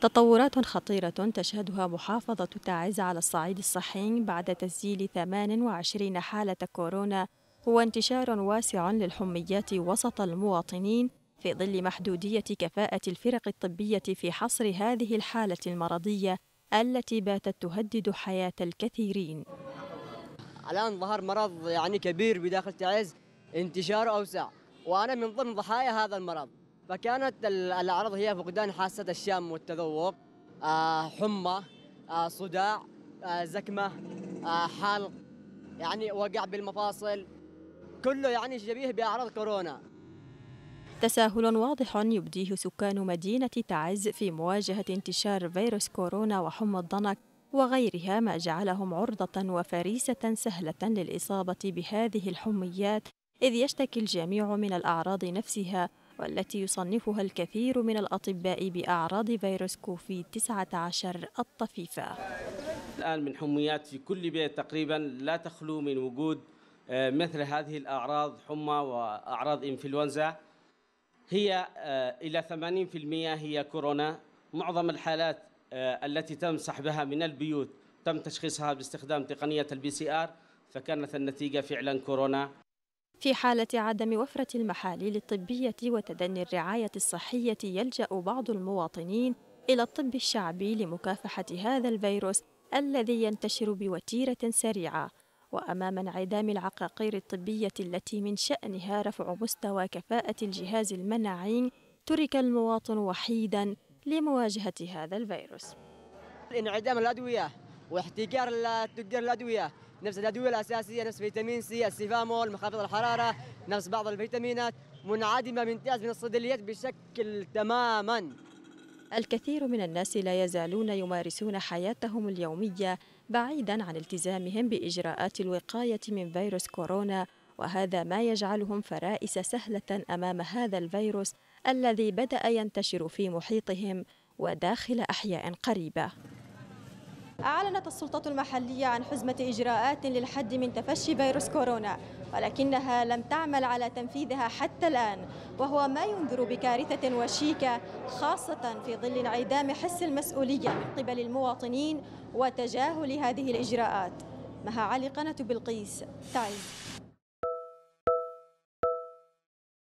تطورات خطيرة تشهدها محافظة تعز على الصعيد الصحي بعد تسجيل 28 حالة كورونا، هو انتشار واسع للحميات وسط المواطنين في ظل محدودية كفاءة الفرق الطبية في حصر هذه الحالة المرضية التي باتت تهدد حياة الكثيرين. الآن ظهر مرض يعني كبير بداخل تعز، انتشاره أوسع، وأنا من ضمن ضحايا هذا المرض. فكانت الأعراض هي فقدان حاسة الشم والتذوق، حمى، صداع، زكمة، حلق، يعني وجع بالمفاصل، كله يعني شبيه بأعراض كورونا. تساهل واضح يبديه سكان مدينة تعز في مواجهة انتشار فيروس كورونا وحمى الضنك وغيرها، ما جعلهم عرضة وفريسة سهلة للإصابة بهذه الحميات، إذ يشتكي الجميع من الأعراض نفسها والتي يصنفها الكثير من الأطباء بأعراض فيروس كوفيد-19 الطفيفة. الآن من حميات في كل بيت تقريبا لا تخلو من وجود مثل هذه الأعراض، حمى وأعراض إنفلونزا، هي إلى 80% هي كورونا. معظم الحالات التي تم سحبها من البيوت تم تشخيصها باستخدام تقنية الPCR، فكانت النتيجة فعلا كورونا. في حالة عدم وفرة المحاليل الطبية وتدني الرعاية الصحية، يلجأ بعض المواطنين إلى الطب الشعبي لمكافحة هذا الفيروس الذي ينتشر بوتيرة سريعة. وأمام انعدام العقاقير الطبية التي من شأنها رفع مستوى كفاءة الجهاز المناعي، ترك المواطن وحيدا لمواجهة هذا الفيروس. انعدام الأدوية واحتكار تجار الأدوية، نفس الأدوية الأساسية، نفس فيتامين سي، السيفامول، منخفض الحرارة، نفس بعض الفيتامينات، منعدمة من تعز من الصيدليات بشكل تماما. الكثير من الناس لا يزالون يمارسون حياتهم اليومية بعيدا عن التزامهم بإجراءات الوقاية من فيروس كورونا، وهذا ما يجعلهم فرائس سهلة أمام هذا الفيروس الذي بدأ ينتشر في محيطهم وداخل أحياء قريبة. أعلنت السلطات المحلية عن حزمة إجراءات للحد من تفشي فيروس كورونا، ولكنها لم تعمل على تنفيذها حتى الآن، وهو ما ينذر بكارثة وشيكة، خاصة في ظل انعدام حس المسؤولية من قبل المواطنين وتجاهل هذه الإجراءات. مها علي، قناة بلقيس، تعز.